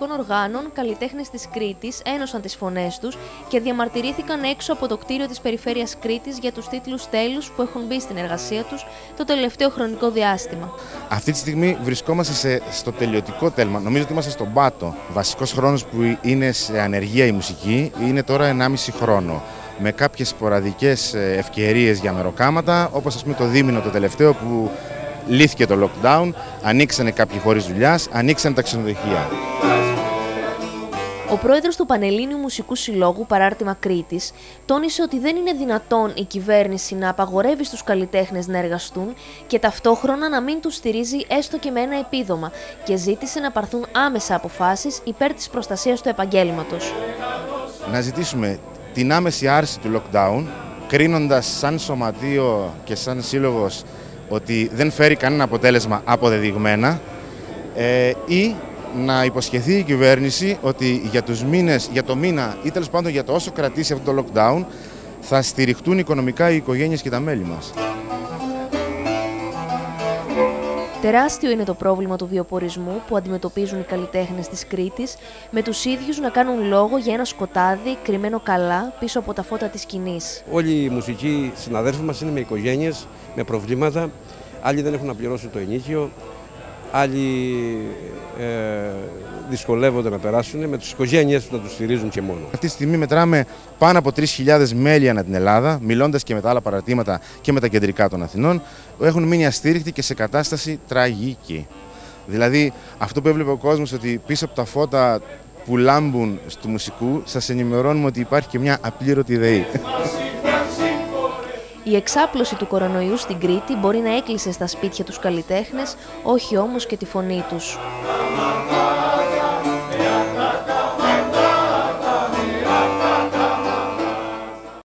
μουσικών οργάνων, καλλιτέχνες της Κρήτης ένωσαν τις φωνές τους και διαμαρτυρήθηκαν έξω από το κτίριο της Περιφέρειας Κρήτης για τους τίτλους τέλους που έχουν μπει στην εργασία τους το τελευταίο χρονικό διάστημα. Αυτή τη στιγμή βρισκόμαστε στο τελειωτικό τέλμα. Νομίζω ότι είμαστε στον πάτο. Βασικός χρόνος που είναι σε ανεργία η μουσική είναι τώρα 1,5 χρόνο. Με κάποιες σποραδικές ευκαιρίες για μεροκάματα, όπως ας πούμε το δίμηνο το τελευταίο που λύθηκε το lockdown, ανοίξανε κάποιοι χωρίς δουλειάς, ανοίξανε τα ξενοδοχεία. Ο πρόεδρος του Πανελλήνιου Μουσικού Συλλόγου, παράρτημα Κρήτης, τόνισε ότι δεν είναι δυνατόν η κυβέρνηση να απαγορεύει στους καλλιτέχνες να εργαστούν και ταυτόχρονα να μην τους στηρίζει έστω και με ένα επίδομα και ζήτησε να πάρθουν άμεσα αποφάσεις υπέρ της προστασίας του επαγγέλματος. Να ζητήσουμε την άμεση άρση του lockdown, κρίνοντας σαν σωματείο και σαν σύλλογος ότι δεν φέρει κανένα αποτέλεσμα αποδεδειγμένα, ή να υποσχεθεί η κυβέρνηση ότι για το μήνα ή τέλος πάντων για το όσο κρατήσει αυτό το lockdown θα στηριχτούν οικονομικά οι οικογένειες και τα μέλη μας. Τεράστιο είναι το πρόβλημα του βιοπορισμού που αντιμετωπίζουν οι καλλιτέχνες της Κρήτης, με τους ίδιους να κάνουν λόγο για ένα σκοτάδι κρυμμένο καλά πίσω από τα φώτα της σκηνής. Όλοι οι μουσικοί συναδέλφοι μας είναι με οικογένειες, με προβλήματα. Άλλοι δεν έχουν να πληρώσουν το ενοίκιο, άλλοι δυσκολεύονται να περάσουν με τις οικογένειες που να τους στηρίζουν και μόνο. Αυτή τη στιγμή μετράμε πάνω από 3.000 μέλη ανά την Ελλάδα, μιλώντας και με τα άλλα παρατήματα και με τα κεντρικά των Αθηνών, έχουν μείνει αστήρικτοι και σε κατάσταση τραγική. Δηλαδή, αυτό που έβλεπε ο κόσμος ότι πίσω από τα φώτα που λάμπουν του μουσικού, σας ενημερώνουμε ότι υπάρχει και μια απλήρωτη ΔΕΗ. Η εξάπλωση του κορονοϊού στην Κρήτη μπορεί να έκλεισε στα σπίτια τους καλλιτέχνες, όχι όμως και τη φωνή τους.